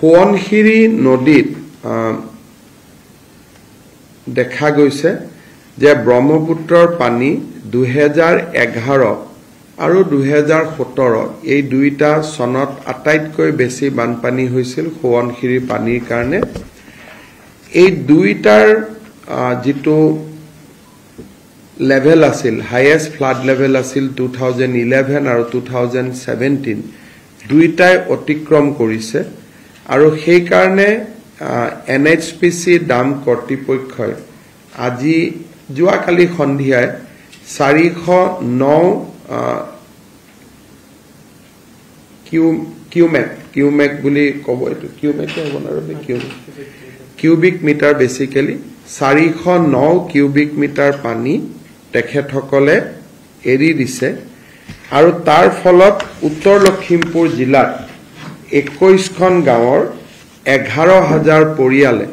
সোৱণশিৰি নদীত দেখা গৈছে যে ব্ৰহ্মপুত্ৰৰ পানী 2011 আৰু 2017 এই দুইটা চনত আটাইতকৈ বেছি বানপানী হৈছিল সোৱণশিৰিৰ পানীৰ কাৰণে। এই দুইটাৰ যেটো লেভেল আছিল, হাইয়েস্ট ফ্লাড লেভেল আছিল 2011 আৰু 2017 দুইটাই অতিক্ৰম কৰিছে আৰু সেই কাৰণে এনএচপিসি ডাম কৰ্তৃপক্ষই আজি যোৱাকালি সন্ধিয়াই 409 কিউমেক বুলি ক'ব, এইটো কিউমেকে হ'ব না cubic metre, basically 409 cubic metre পানী তেখেতসকলে এৰি দিছে আৰু তাৰ ফলত উত্তৰ লখিমপুৰ জিলাত 21খন গাঁৱৰ 11,000 পৰিয়ালে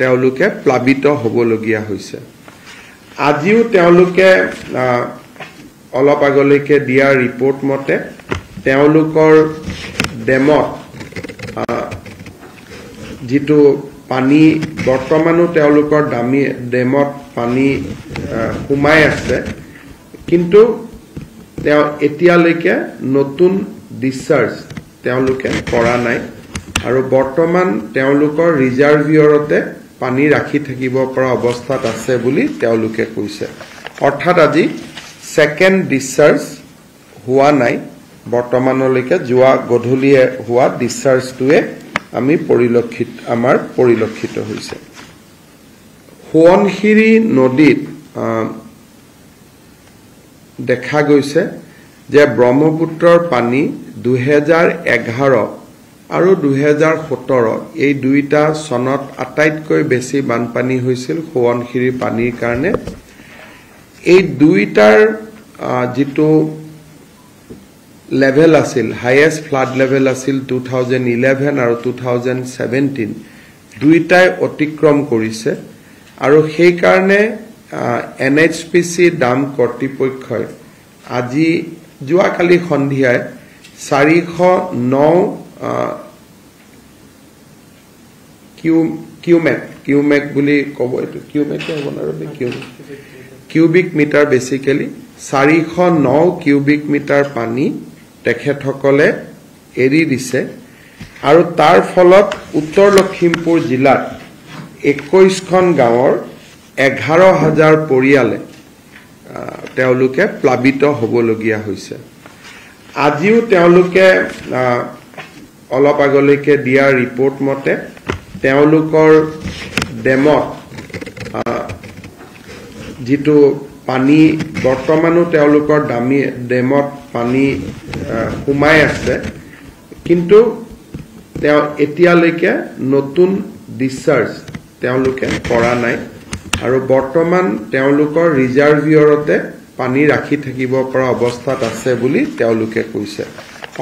তেওঁলোকে প্লাবিত হ'বলগীয়া হৈছে। আজিও তেওঁলোকে অলপ আগলৈকে দিয়া ৰিপৰ্ট মতে তেওঁলোকৰ ডেমত যিটো পানী বৰ্তমানো তেওঁলোকৰ ডেমত পানী সোমাই আছে, কিন্তু এতিয়ালৈকে নতুন ডিসচাৰ্জ তেওঁলোকে কৰা নাই আৰু বৰ্তমান তেওঁলোকৰ ৰিজাৰ্ভিয়ৰতে পানী ৰাখি থাকিব পৰা অৱস্থাত আছে বুলি তেওঁলোকে কৈছে। অৰ্থাৎ আজি ছেকেণ্ড ডিসচাৰ্জ হোৱা নাই, বৰ্তমানলৈকে যোৱা গধূলিয়ে হোৱা ডিসচাৰ্জটোৱে আমাৰ পৰিলক্ষিত হৈছে। সোৱণশিৰি নদীত দেখা গৈছে যে ব্ৰহ্মপুত্ৰৰ পানী 2011 আৰু 2017 এই দুইটা চনত আটাইতকৈ বেছি বানপানী হৈছিল সোৱণশিৰি পানীৰ কাৰণে। এই দুইটাৰ যেটো লেভেল আছিল, হাইয়েস্ট ফ্লাড লেভেল আছিল 2011 আৰু 2017 দুইটাই অতিক্ৰম কৰিছে আৰু সেই কাৰণে এনএচপিসি ডাম কৰ্তৃপক্ষই আজি যোৱাকালি সন্ধিয়াই 409 কিউমেক বুলি ক'ব, এইটো কিউমেকে হ'ব না cubic metre, basically 409 cubic metre পানী তেখেতসকলে এৰি দিছে আৰু তাৰ ফলত উত্তৰ লখিমপুৰ জিলাত 21খন গাঁৱৰ 11,000 পৰিয়ালে তেওঁলোকে প্লাবিত হ'বলগীয়া হৈছে। আজিও তেওঁলোকে অলপ আগলৈকে দিয়া ৰিপৰ্ট মতে তেওঁলোকৰ ডেমত যিটো পানী বৰ্তমানো তেওঁলোকৰ ডেমত পানী সোমাই আছে, কিন্তু এতিয়ালৈকে নতুন ডিসচাৰ্জ তেওঁলোকে কৰা নাই আৰু বৰ্তমান তেওঁলোকৰ ৰিজাৰ্ভিয়ৰতে পানী ৰাখি থাকিব পৰা অৱস্থাত আছে বুলি তেওঁলোকে কৈছে।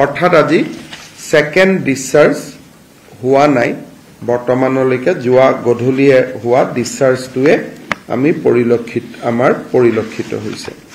অৰ্থাৎ আজি ছেকেণ্ড ডিসচাৰ্জ হোৱা নাই, বৰ্তমানলৈকে যোৱা গধূলিয়ে হোৱা ডিসচাৰ্জটোৱে আমাৰ পৰিলক্ষিত হৈছে।